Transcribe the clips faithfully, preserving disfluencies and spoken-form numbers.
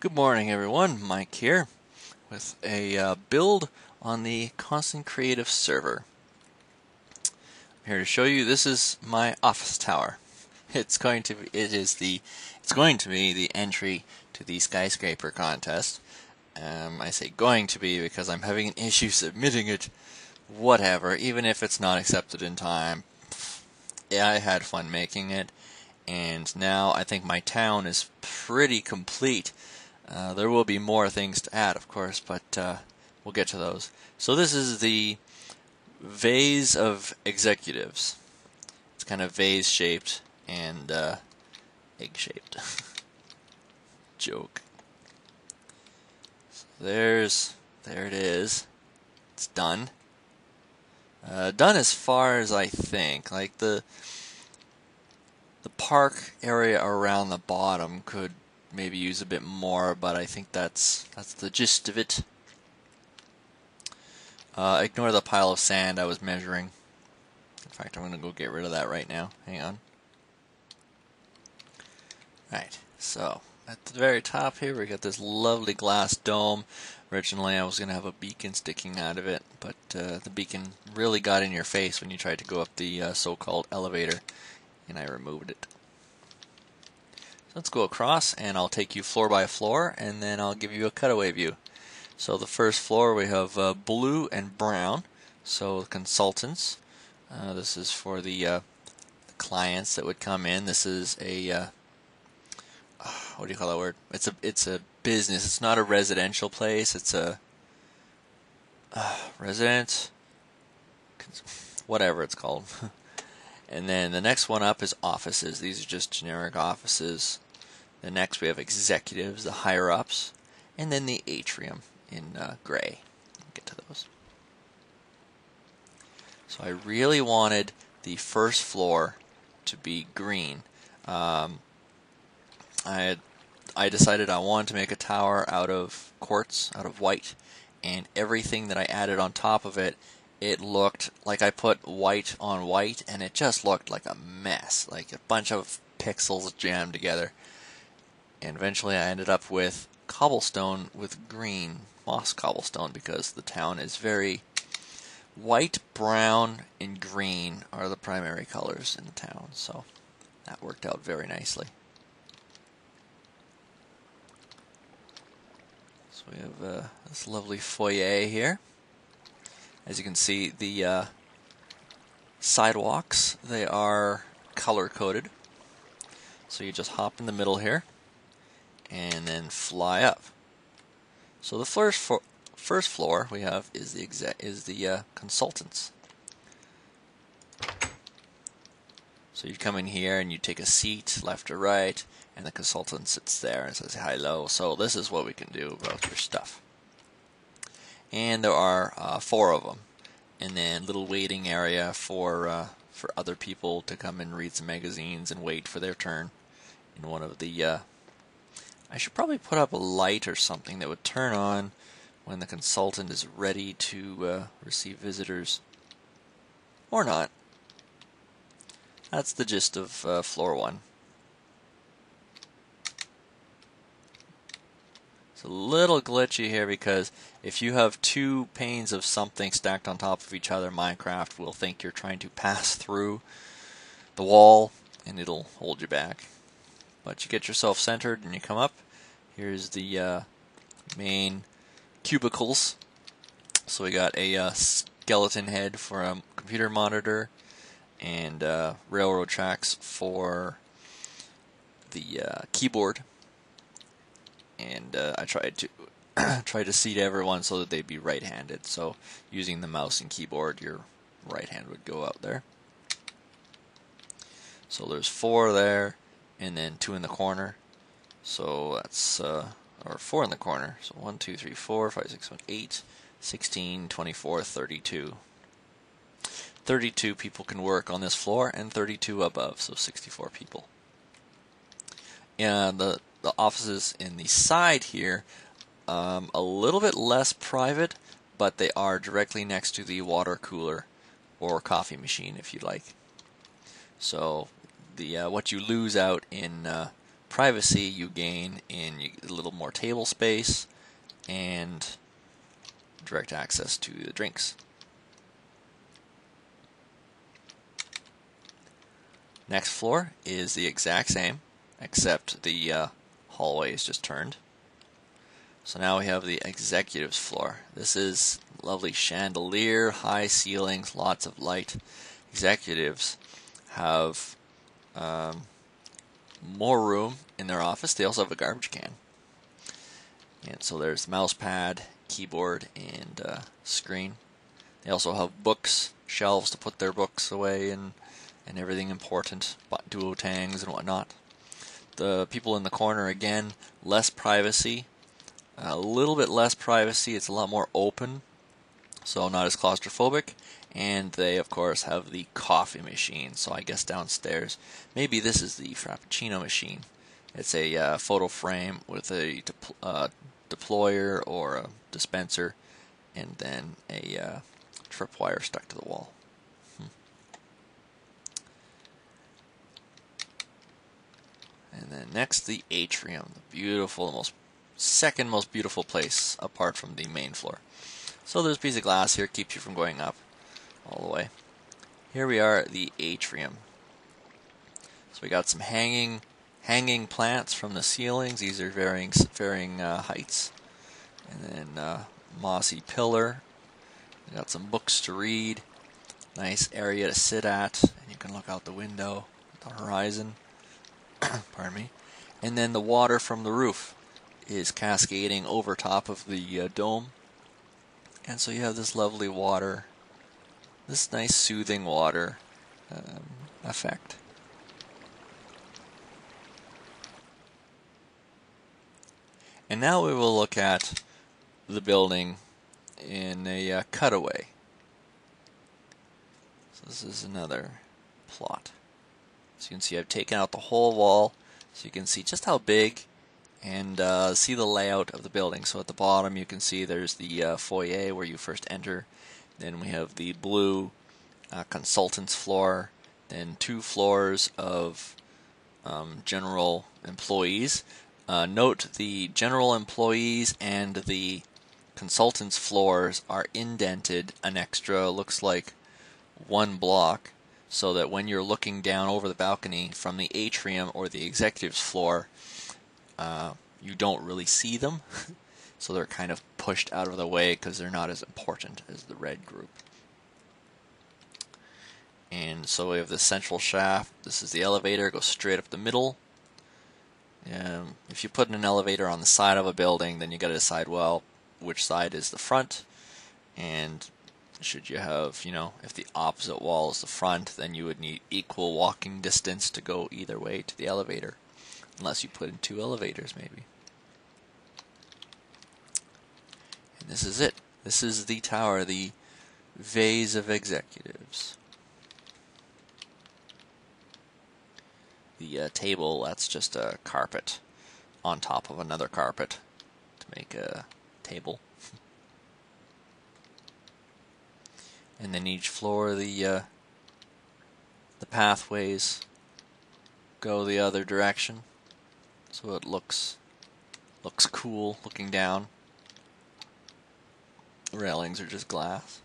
Good morning, everyone. Mike here with a uh, build on the Constant Creative server. I'm here to show you. This is my office tower. It's going to be, it is the it's going to be the entry to the skyscraper contest. Um, I say going to be because I'm having an issue submitting it. Whatever, even if it's not accepted in time. Yeah, I had fun making it, and now I think my town is pretty complete. Uh, there will be more things to add, of course, but uh, we'll get to those. So this is the vase of executives. It's kind of vase-shaped and uh, egg-shaped. Joke. So there's, there it is. It's done. Uh, done as far as I think. Like the the park area around the bottom could maybe use a bit more, but I think that's that's the gist of it. Uh, ignore the pile of sand I was measuring. In fact, I'm gonna go get rid of that right now. Hang on. Right, so at the very top here we got this lovely glass dome. Originally I was gonna have a beacon sticking out of it, but uh, the beacon really got in your face when you tried to go up the uh, so-called elevator, and I removed it. Let's go across, and I'll take you floor by floor, and then I'll give you a cutaway view. So the first floor we have uh, blue and brown, so consultants. Uh, this is for the, uh, the clients that would come in. This is a uh, what do you call that word? It's a it's a business. It's not a residential place. It's a uh, resident, whatever it's called. And then the next one up is offices. These are just generic offices. The next we have executives, the higher-ups, and then the atrium in uh, gray. We'll get to those. So I really wanted the first floor to be green. Um, I had, I decided I wanted to make a tower out of quartz, out of white, and everything that I added on top of it, it looked like I put white on white, and it just looked like a mess, like a bunch of pixels jammed together. And eventually I ended up with cobblestone with green, moss cobblestone, because the town is very white, brown, and green are the primary colors in the town, so that worked out very nicely. So we have uh, this lovely foyer here. As you can see, the uh, sidewalks, they are color-coded. So you just hop in the middle here and then fly up. So the first, fo first floor we have is the, exe is the uh, consultants. So you come in here and you take a seat left or right, and the consultant sits there and says, hi, hello, so this is what we can do about your stuff. And there are uh, four of them, and then little waiting area for uh, for other people to come and read some magazines and wait for their turn. In one of the, uh, I should probably put up a light or something that would turn on when the consultant is ready to uh, receive visitors, or not. That's the gist of uh, floor one. It's a little glitchy here because if you have two panes of something stacked on top of each other, Minecraft will think you're trying to pass through the wall and it'll hold you back. But you get yourself centered and you come up. Here's the uh, main cubicles. So we got a uh, skeleton head for a computer monitor, and uh, railroad tracks for the uh, keyboard. And uh, I tried to try to seat everyone so that they'd be right-handed. So using the mouse and keyboard, your right hand would go out there. So there's four there, and then two in the corner. So that's uh, or four in the corner. So one, two, three, four, five, six, seven, eight, sixteen, twenty-four, thirty-two. thirty-two people can work on this floor, and thirty-two above, so sixty-four people. And the The offices in the side here, um, a little bit less private, but they are directly next to the water cooler or coffee machine, if you like. So the uh, what you lose out in uh, privacy you gain in you get a little more table space and direct access to the drinks. Next floor is the exact same, except the uh, hallway is just turned. So now we have the executive's floor. This is lovely chandelier, high ceilings, lots of light. Executives have um, more room in their office. They also have a garbage can. And so there's mouse pad, keyboard, and uh, screen. They also have books, shelves to put their books away and and everything important, duotangs and whatnot. The people in the corner, again, less privacy, a little bit less privacy, it's a lot more open, so not as claustrophobic, and they, of course, have the coffee machine, so I guess downstairs, maybe this is the Frappuccino machine. It's a uh, photo frame with a de uh, deployer or a dispenser, and then a uh, tripwire stuck to the wall. And then next, the atrium, the beautiful, the most second most beautiful place apart from the main floor. So there's a piece of glass here, keeps you from going up all the way. Here we are at the atrium. So we got some hanging, hanging plants from the ceilings. These are varying, varying uh, heights. And then uh, mossy pillar. We got some books to read. Nice area to sit at, and you can look out the window, the horizon. Pardon me. And then the water from the roof is cascading over top of the uh, dome, and so you have this lovely water, this nice soothing water um, effect. And now we will look at the building in a uh, cutaway. So this is another plot. So you can see I've taken out the whole wall, so you can see just how big, and uh, see the layout of the building. So at the bottom you can see there's the uh, foyer where you first enter, then we have the blue uh, consultant's floor, then two floors of um, general employees. Uh, note the general employees and the consultant's floors are indented an extra, looks like one block, so that when you're looking down over the balcony from the atrium or the executive's floor, uh, you don't really see them. So they're kind of pushed out of the way because they're not as important as the red group. And so we have the central shaft. This is the elevator. It goes straight up the middle. Um, if you put an elevator on the side of a building, then you got to decide, well, which side is the front, and should you have, you know, if the opposite wall is the front, then you would need equal walking distance to go either way to the elevator, unless you put in two elevators maybe. And this is it. This is the tower, the vase of executives. The uh, table, that's just a carpet on top of another carpet to make a table. And then each floor, the uh, the pathways go the other direction, so it looks looks cool looking down. The railings are just glass.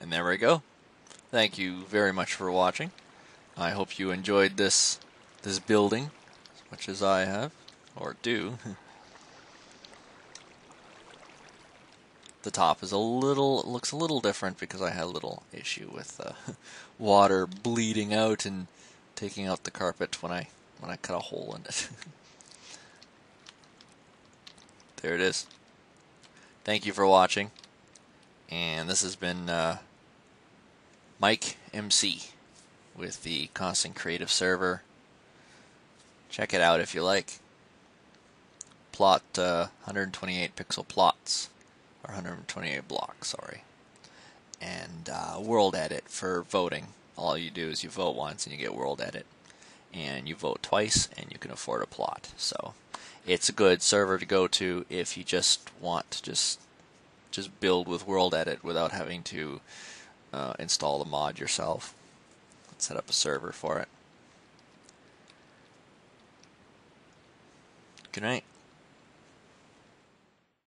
And there we go. Thank you very much for watching. I hope you enjoyed this this building as much as I have, or do. The top is a little, looks a little different because I had a little issue with uh, water bleeding out and taking out the carpet when I when I cut a hole in it. There it is. Thank you for watching, and this has been uh, Mike M C with the Constant Creative server. Check it out if you like. Plot uh, one hundred twenty-eight pixel plots. Or one hundred twenty-eight blocks, sorry. And uh, WorldEdit for voting. All you do is you vote once and you get WorldEdit. And you vote twice and you can afford a plot. So it's a good server to go to if you just want to just, just build with WorldEdit without having to uh, install the mod yourself. Let's set up a server for it. Good night.